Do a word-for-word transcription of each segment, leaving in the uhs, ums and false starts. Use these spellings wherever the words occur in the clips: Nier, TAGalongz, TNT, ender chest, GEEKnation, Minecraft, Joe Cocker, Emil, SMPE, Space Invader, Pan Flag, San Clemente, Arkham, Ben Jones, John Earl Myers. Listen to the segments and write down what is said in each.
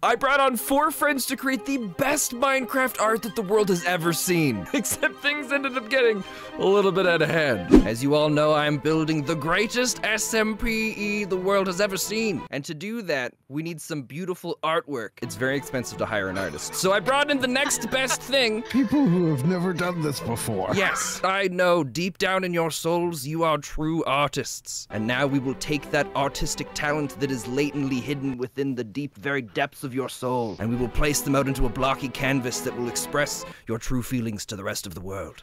I brought on four friends to create the best Minecraft art that the world has ever seen. Except things ended up getting a little bit out of hand. As you all know, I'm building the greatest S M P E the world has ever seen. And to do that, we need some beautiful artwork. It's very expensive to hire an artist. So I brought in the next best thing. People who have never done this before. Yes, I know deep down in your souls, you are true artists. And now we will take that artistic talent that is latently hidden within the deep, very depths of Of your soul, and we will place them out into a blocky canvas that will express your true feelings to the rest of the world.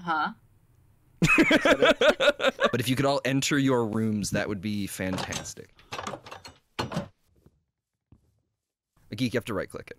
Huh? But if you could all enter your rooms, that would be fantastic. A geek, you have to right-click it.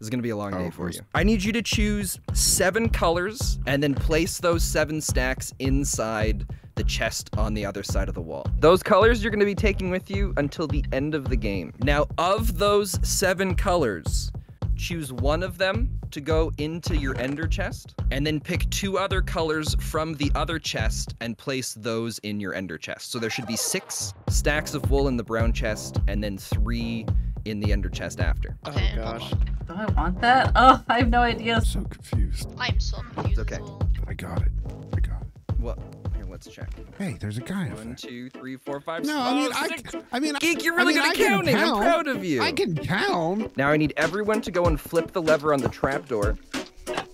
This is gonna be a long oh, day for you. I need you to choose seven colors and then place those seven stacks inside the chest on the other side of the wall. Those colors you're gonna be taking with you until the end of the game. Now, of those seven colors, choose one of them to go into your ender chest, and then pick two other colors from the other chest and place those in your ender chest. So there should be six stacks of wool in the brown chest, and then three in the ender chest after. Okay. Oh gosh. Do I want that? Oh, I have no idea. I'm so confused. I'm so confused. It's okay. I got it. I got it. Well, here, let's check. Hey, there's a guy over there. One, two, three, four, five, no, oh, I mean, six. I, I mean, Geek, you're really I mean, good at counting. Count. I'm proud of you. I can count. Now I need everyone to go and flip the lever on the trapdoor.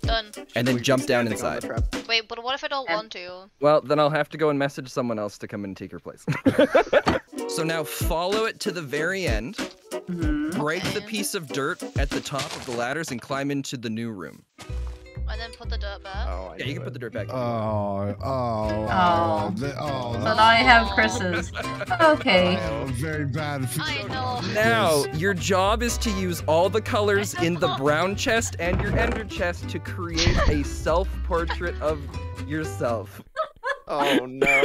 Done. And then jump down inside. Wait, but what if I don't and, want to? Well, then I'll have to go and message someone else to come and take your place. So now follow it to the very end. Mm-hmm. Break okay. the piece of dirt at the top of the ladders and climb into the new room. And then put the dirt back? Oh, yeah, you can it. put the dirt back. Oh, oh, oh. The, oh so now I have Chris's. Okay. I have a very bad feeling. I know. Now, your job is to use all the colors in the brown chest and your ender chest to create a self-portrait of yourself. Oh no.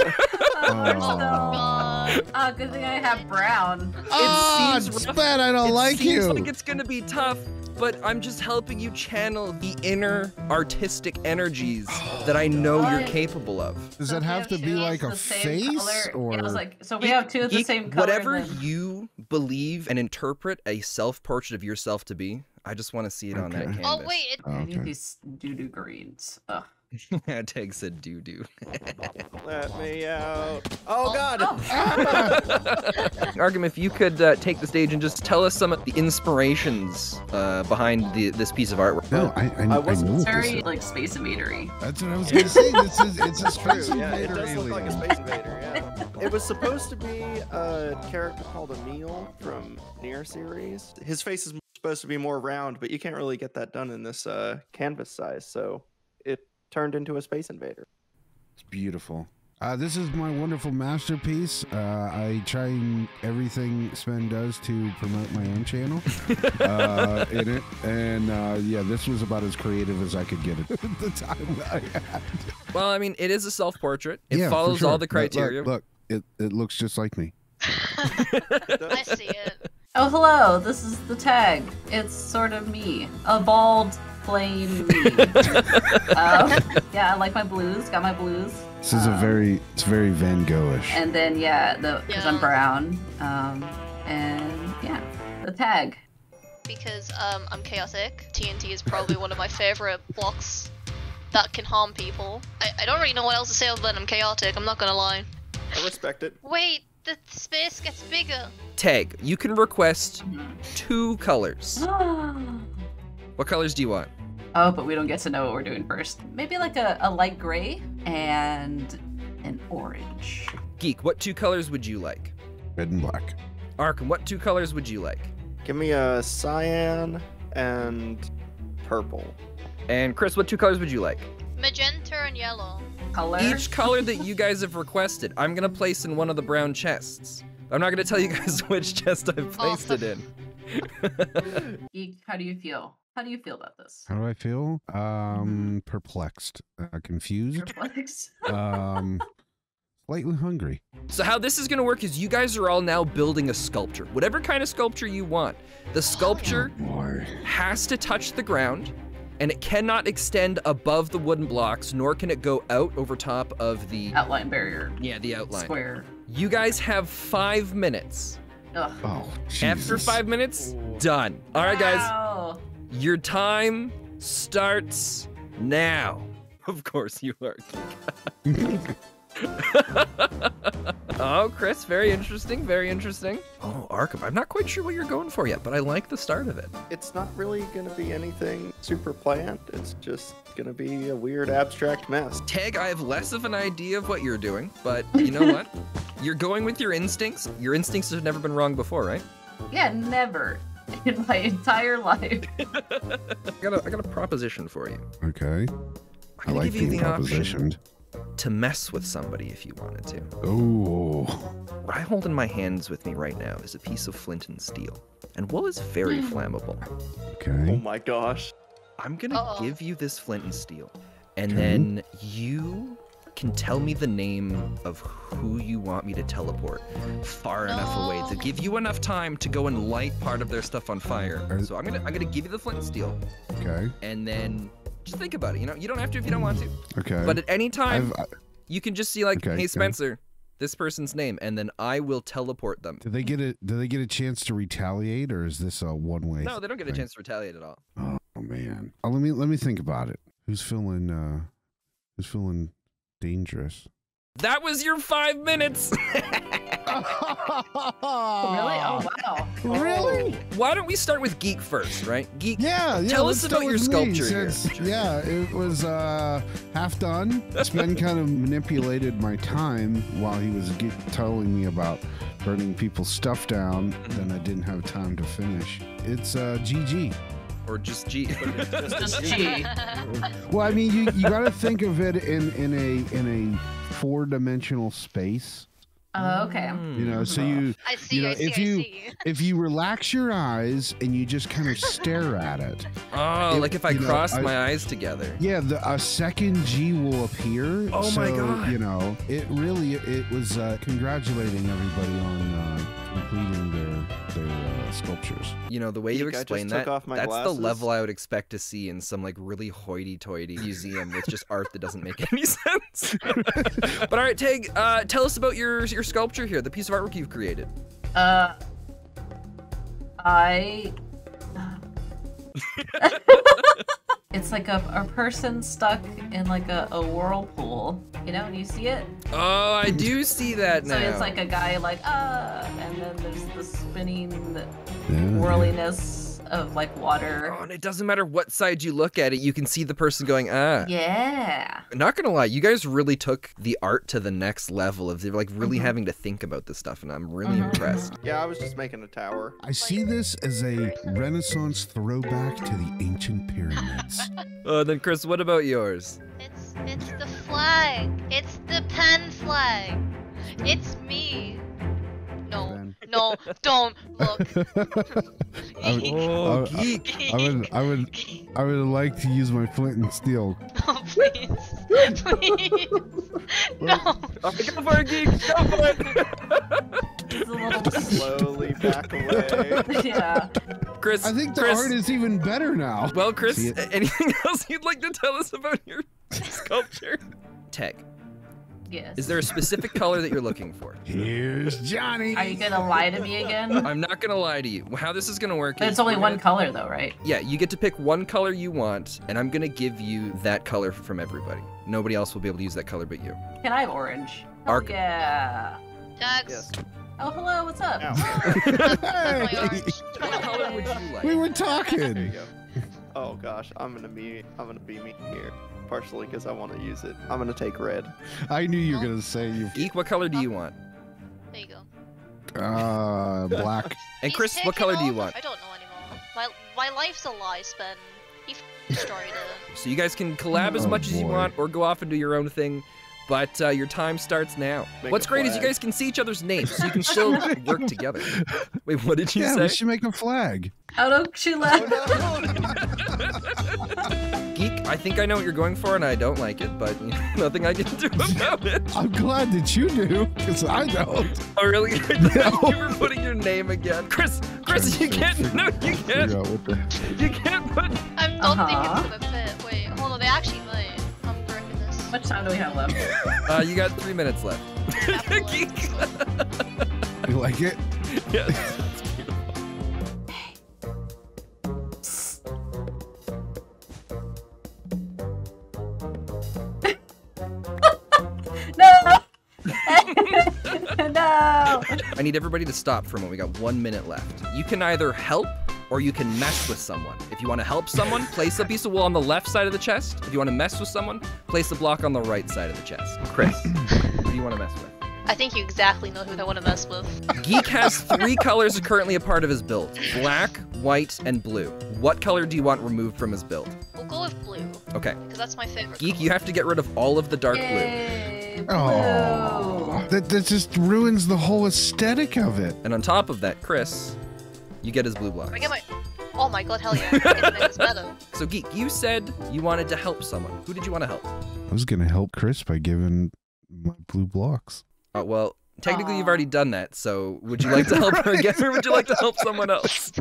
Oh, oh, good thing I have brown. Oh, it seems it's bad. I don't it like seems you. Like it's gonna be tough, but I'm just helping you channel the inner artistic energies oh, that I know God. you're capable of. Does so it have to be like a face, color. or? Yeah, I was like, so we it, have two of the it, same color. Whatever then. you believe and interpret a self-portrait of yourself to be, I just want to see it okay. on that canvas. Oh wait, it... oh, okay. I need these doo-doo greens. Ugh. That takes a doo-doo. Let me out. Oh, God. Oh. Argum, if you could uh, take the stage and just tell us some of the inspirations uh, behind the, this piece of artwork. No, I, I, I wasn't. It's very, like, Space Invader-y. That's what I was going to say. This is, it's a Space Invader. Yeah, it does look like a Space Invader, yeah. It was supposed to be a character called Emil from Nier series. His face is supposed to be more round, but you can't really get that done in this uh, canvas size, so... turned into a Space Invader. It's beautiful. Uh, this is my wonderful masterpiece. Uh, I try and everything Sven does to promote my own channel uh, in it. And uh, yeah, this was about as creative as I could get it at the time I had. Well, I mean, it is a self-portrait. It yeah, follows sure. all the criteria. Look, look, look it, it looks just like me. I see it. Oh, hello. This is the tag. It's sort of me. A bald... plain me. um, yeah, I like my blues. Got my blues. This is um, a very, it's very Van Gogh-ish. And then yeah, the because yeah. I'm brown. Um, and yeah, the tag. Because um, I'm chaotic. T N T is probably one of my favorite blocks that can harm people. I, I don't really know what else to say other than I'm chaotic. I'm not gonna lie. I respect it. Wait, the space gets bigger. Tag. You can request two colors. What colors do you want? Oh, but we don't get to know what we're doing first. Maybe like a, a light gray and an orange. Geek, what two colors would you like? Red and black. Arkham, what two colors would you like? Give me a cyan and purple. And Chris, what two colors would you like? Magenta and yellow. Color? Each color that you guys have requested, I'm gonna place in one of the brown chests. I'm not gonna tell you guys which chest I've placed awesome. it in. Geek, how do you feel? How do you feel about this? How do I feel? Um, perplexed, uh, confused, perplexed. um, slightly hungry. So how this is going to work is you guys are all now building a sculpture, whatever kind of sculpture you want. The sculpture oh, has to touch the ground, and it cannot extend above the wooden blocks, nor can it go out over top of the outline barrier. Yeah, the outline square. You guys have five minutes Ugh. Oh, Jesus. After five minutes, done. All right, guys. Wow. Your time starts now. Of course you are. Oh, Chris, very interesting, very interesting. Oh, Arkham, I'm not quite sure what you're going for yet, but I like the start of it. It's not really going to be anything super planned. It's just going to be a weird abstract mess. Tag, I have less of an idea of what you're doing, but you know what? You're going with your instincts. Your instincts have never been wrong before, right? Yeah, never in my entire life. I, got a, I got a proposition for you. Okay. I like being propositioned. To mess with somebody if you wanted to. Oh. What I hold in my hands with me right now is a piece of flint and steel, and wool is very flammable. Okay. Oh my gosh. I'm gonna Uh-oh. give you this flint and steel, and okay. then you can tell me the name of who you want me to teleport far no. enough away to give you enough time to go and light part of their stuff on fire. Are... So I'm gonna I'm gonna give you the flint and steel. Okay. And then. Just think about it, you know? You don't have to if you don't want to. Okay. But at any time, I've, I... you can just see like, okay, hey, Spencer, okay. this person's name, and then I will teleport them. Do they get a, do they get a chance to retaliate, or is this a one-way No, they don't get thing? a chance to retaliate at all. Oh, man. Oh, let me let me think about it. Who's feeling, uh, who's feeling dangerous? That was your five minutes. Really? Oh, wow. Really? Why don't we start with Geek first, right? Geek, yeah, yeah, tell us about your sculpture here. Yeah, it was uh, half done. Sven kind of manipulated my time while he was ge telling me about burning people's stuff down. Then I didn't have time to finish. It's uh, G G. Or just G. just, just G. Well, I mean, you, you got to think of it in, in a in a four-dimensional space. Oh, okay. You know, so you, I see, you know, I see, if you, I see. if you relax your eyes and you just kind of stare at it. Oh, it, like if I cross know, my I, eyes together. Yeah, the, a second G will appear. Oh so, my God. You know, it really, it was uh, congratulating everybody on uh, completing their, their uh, sculptures. You know, the way you explain that, that's glasses. the level I would expect to see in some like really hoity-toity museum with just art that doesn't make any sense. But all right, Tag, uh, tell us about your, your sculpture here, the piece of artwork you've created. Uh, I. It's like a, a person stuck in like a, a whirlpool. You know, do you see it? Oh, I do see that now. So it's like a guy like, uh, and then there's the spinning whirliness of like water. Oh, and it doesn't matter what side you look at it, you can see the person going, ah. Yeah. Not gonna lie, you guys really took the art to the next level of like really mm-hmm. having to think about this stuff, and I'm really mm-hmm. impressed. Yeah, I was just making a tower. I see this as a Renaissance throwback to the ancient pyramids. Oh, then Chris, what about yours? It's it's the flag. It's the Pan Flag. It's me. No, no, don't look. I would, oh, I, geek. I, I would, I would, I would like to use my flint and steel. Oh, please, please, no. Go for it, geek. Go for it. Slowly back away. Yeah. Chris, I think the Chris, art is even better now. Well, Chris, anything else you'd like to tell us about your sculpture? Tech. Yes. Is there a specific color that you're looking for? Here's Johnny. Are you gonna lie to me again? I'm not gonna lie to you. How this is gonna work? But it's only one gonna... color though, right? Yeah, you get to pick one color you want, and I'm gonna give you that color from everybody. Nobody else will be able to use that color but you. Can I have orange? Arc. Oh, yeah. Jax. Yes. Oh, hello. What's up? Hey. What color would you like? We were talking. There you go. Oh gosh, I'm gonna be, I'm gonna be me here. Partially because I want to use it. I'm gonna take red. I knew you were gonna say you. Geek, what color do you want? There you go. Uh, black. And Chris, what color do you want? I don't know anymore. My my life's a lie, Sven. He destroyed it. So you guys can collab as much as you want, or go off and do your own thing. But uh, your time starts now. Make What's great flag. is you guys can see each other's names, so you can still work together. Wait, what did you yeah, say? Yeah, we should make a flag. Oh, don't you laugh. Oh, no. Geek, I think I know what you're going for, and I don't like it, but nothing I can do about it. I'm glad that you do, because I don't. Oh, really? I thought no. you were putting your name again. Chris, Chris, you can't. No, you can't. You can't put. I don't uh-huh. think it's going to fit. Wait, hold on. They actually might. How much time do we have left? Uh, you got three minutes left. You like it? Yes, that's beautiful. Hey. No! No! I need everybody to stop for a moment. We got one minute left. You can either help or you can mess with someone. If you want to help someone, place a piece of wool on the left side of the chest. If you want to mess with someone, place a block on the right side of the chest. Chris, who do you want to mess with? I think you exactly know who I want to mess with. Geek has three colors currently a part of his build. Black, white, and blue. What color do you want removed from his build? We'll go with blue. Okay. Because that's my favorite Geek, color. You have to get rid of all of the dark Yay, blue. Oh, that, that just ruins the whole aesthetic of it. And on top of that, Chris, you get his blue block. I get my... Oh my god, hell yeah. I get the next meadow. So Geek, you said you wanted to help someone. Who did you want to help? I was going to help Chris by giving my blue blocks. Uh, well, technically Aww. You've already done that, so would you like to help her again, or would you like to help someone else?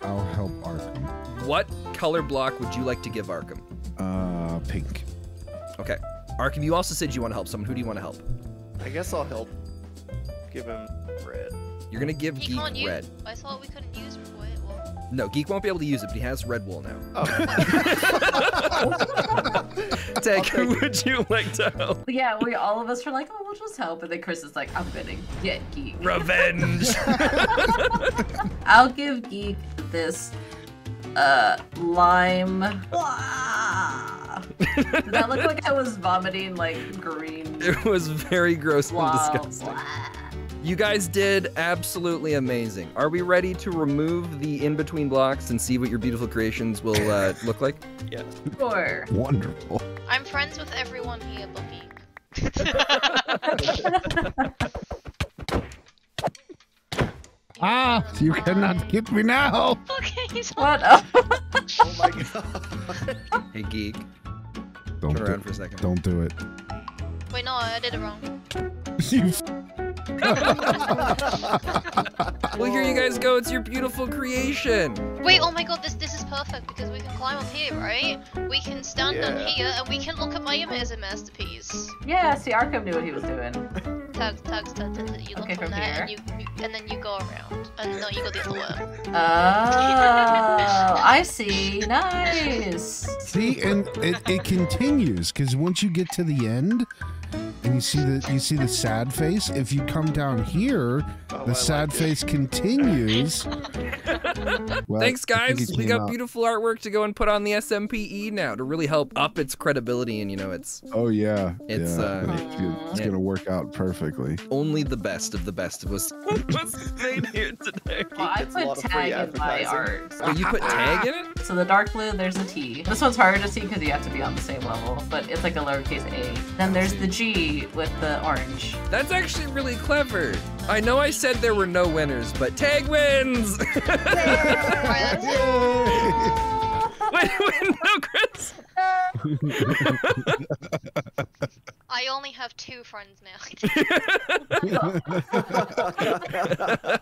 I'll help Arkham. What color block would you like to give Arkham? Uh, pink. Okay. Arkham, you also said you want to help someone. Who do you want to help? I guess I'll help give him red. You're going to give he Geek red. Use, I thought we couldn't use red wool. No, Geek won't be able to use it, but he has red wool now. Oh. Tech, who would you like to help? Yeah, we all of us were like, oh, we'll just help. And then Chris is like, I'm gonna get Geek. Revenge! I'll give Geek this uh, lime. Did that look like I was vomiting like green? It was very gross and disgusting. You guys did absolutely amazing. Are we ready to remove the in-between blocks and see what your beautiful creations will uh, look like? Yeah. Sure. Wonderful. I'm friends with everyone here, Boogie. Ah, you cannot get me now. Okay, he's what? Oh my god. Hey, Geek. Don't Turn do around it. for a second. Don't do it. Wait, no, I did it wrong. You. Well, here you guys go. It's your beautiful creation. Wait, oh my god, this this is perfect because we can climb up here, right? We can stand yeah. down here and we can look at my image as a masterpiece. Yeah, see, Arkham knew what he was doing. Tugs, tugs, tugs, you look okay, from, from there and, you, you, and then you go around. And no, you go the other way. Oh, I see. Nice. See, and it, it continues because once you get to the end, and you see the you see the sad face. If you come down here, oh, the I sad like face continues. Well, thanks, guys. We got out. beautiful artwork to go and put on the S M P E now to really help up its credibility and you know it's. Oh yeah. It's yeah. uh. It's, it's yeah. gonna work out perfectly. Only the best of the best was was made here today. Well, I put tag in my art. So. Oh, you put tag in it? So the dark blue, there's a T. This one's harder to see because you have to be on the same level, but it's like a lowercase a. Then there's the G with the orange. That's actually really clever. I know I said there were no winners, but tag wins! Wait, wait, no, Chris! I only have two friends now.